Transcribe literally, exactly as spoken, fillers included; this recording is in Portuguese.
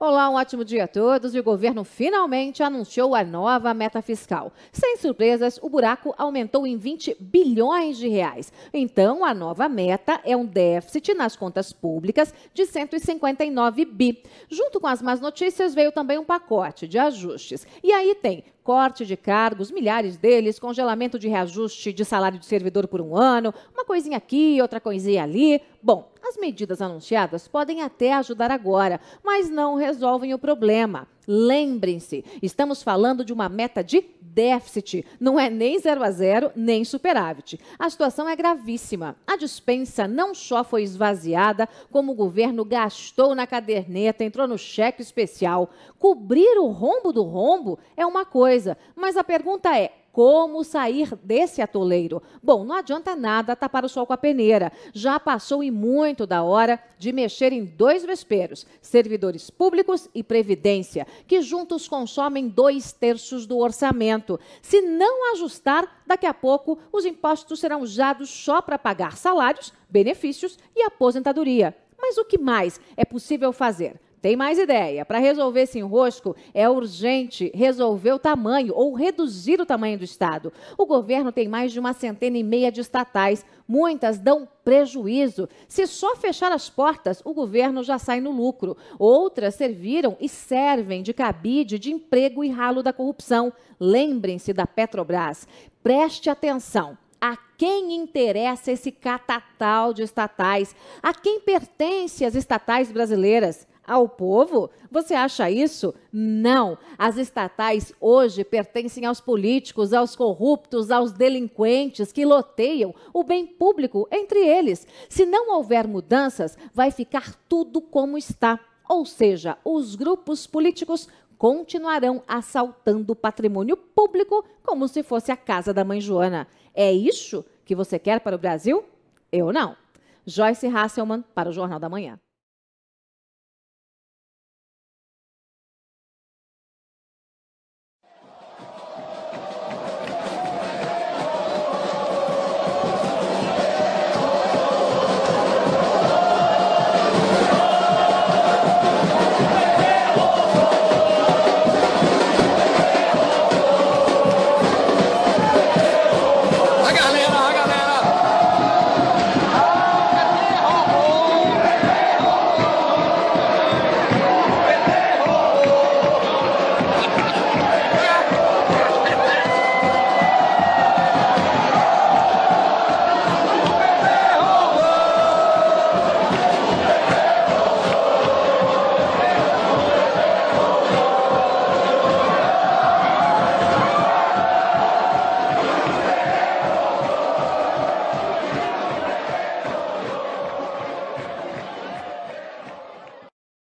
Olá, um ótimo dia a todos. E o governo finalmente anunciou a nova meta fiscal. Sem surpresas, o buraco aumentou em vinte bilhões de reais. Então, a nova meta é um déficit nas contas públicas de cento e cinquenta e nove bi. Junto com as más notícias, veio também um pacote de ajustes. E aí tem corte de cargos, milhares deles, congelamento de reajuste de salário de servidor por um ano, uma coisinha aqui, outra coisinha ali. Bom, as medidas anunciadas podem até ajudar agora, mas não resolvem o problema. Lembrem-se, estamos falando de uma meta de déficit, não é nem zero a zero, nem superávit. A situação é gravíssima. A despensa não só foi esvaziada, como o governo gastou na caderneta, entrou no cheque especial. Cobrir o rombo do rombo é uma coisa, mas a pergunta é: como sair desse atoleiro? Bom, não adianta nada tapar o sol com a peneira. Já passou e muito da hora de mexer em dois vesperos, servidores públicos e previdência, que juntos consomem dois terços do orçamento. Se não ajustar, daqui a pouco os impostos serão usados só para pagar salários, benefícios e aposentadoria. Mas o que mais é possível fazer? Tem mais ideia. Para resolver esse enrosco, é urgente resolver o tamanho ou reduzir o tamanho do Estado. O governo tem mais de uma centena e meia de estatais. Muitas dão prejuízo. Se só fechar as portas, o governo já sai no lucro. Outras serviram e servem de cabide de emprego e ralo da corrupção. Lembrem-se da Petrobras. Preste atenção. A quem interessa esse catatal de estatais? A quem pertence as estatais brasileiras? Ao povo? Você acha isso? Não. As estatais hoje pertencem aos políticos, aos corruptos, aos delinquentes que loteiam o bem público entre eles. Se não houver mudanças, vai ficar tudo como está. Ou seja, os grupos políticos continuarão assaltando o patrimônio público como se fosse a casa da mãe Joana. É isso que você quer para o Brasil? Eu não. Joyce Hasselman para o Jornal da Manhã.